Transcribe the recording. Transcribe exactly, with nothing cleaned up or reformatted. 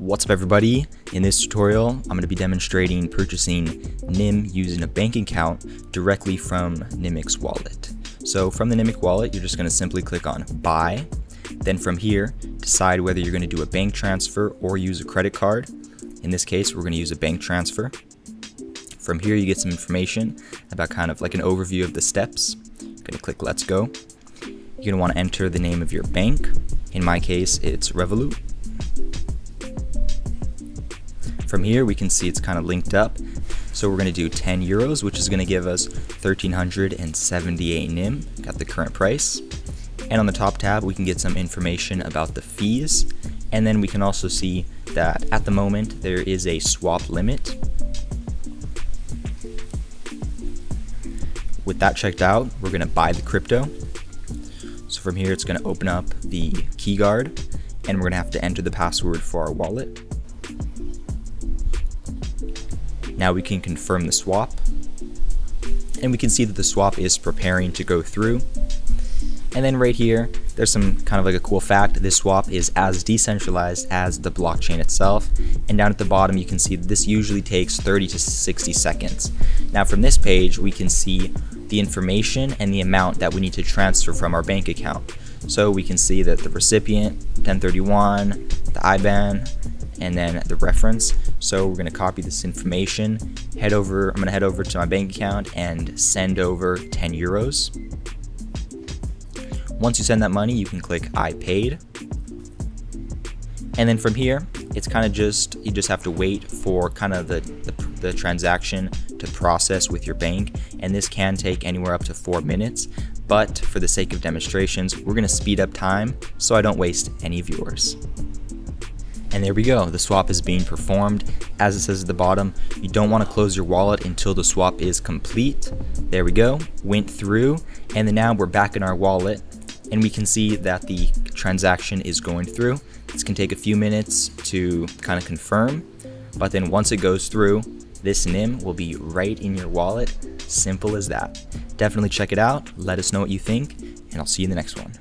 What's up, everybody? In this tutorial, I'm going to be demonstrating purchasing N I M using a bank account directly from Nimiq's wallet. So from the Nimiq wallet, you're just going to simply click on buy. Then from here, decide whether you're going to do a bank transfer or use a credit card. In this case, we're going to use a bank transfer. From here, you get some information about kind of like an overview of the steps. I'm going to click let's go. You're going to want to enter the name of your bank. In my case, it's Revolut. From here, we can see it's kind of linked up. So we're going to do ten euros, which is going to give us one thousand three hundred seventy-eight N I M at the current price. And on the top tab, we can get some information about the fees. And then we can also see that at the moment, there is a swap limit. With that checked out, we're going to buy the crypto. So from here, it's going to open up the Keyguard, and we're going to have to enter the password for our wallet. Now we can confirm the swap, and we can see that the swap is preparing to go through. And then right here, there's some kind of like a cool fact. This swap is as decentralized as the blockchain itself. And down at the bottom, you can see this usually takes thirty to sixty seconds. Now from this page, we can see the information and the amount that we need to transfer from our bank account. So we can see that the recipient, ten thirty-one, the I B A N, and then the reference. So we're gonna copy this information, head over, I'm gonna head over to my bank account and send over ten euros. Once you send that money, you can click I paid. And then from here, it's kind of just, you just have to wait for kind of the, the, the transaction to process with your bank. And this can take anywhere up to four minutes, but for the sake of demonstrations, we're gonna speed up time so I don't waste any of yours. And there we go, the swap is being performed. As it says at the bottom, you don't want to close your wallet until the swap is complete. There we go, went through, and then now we're back in our wallet and we can see that the transaction is going through. This can take a few minutes to kind of confirm, but then once it goes through, this N I M will be right in your wallet. Simple as that. Definitely check it out, let us know what you think, and I'll see you in the next one.